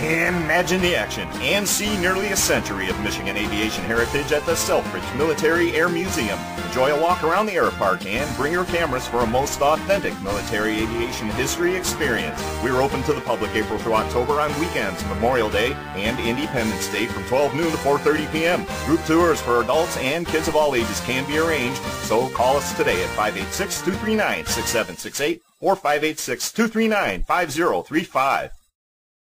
Imagine the action and see nearly a century of Michigan aviation heritage at the Selfridge Military Air Museum. Enjoy a walk around the airpark and bring your cameras for a most authentic military aviation history experience. We are open to the public April through October on weekends, Memorial Day and Independence Day from 12 noon to 4:30 p.m. Group tours for adults and kids of all ages can be arranged, so call us today at 586-239-6768 or 586-239-5035.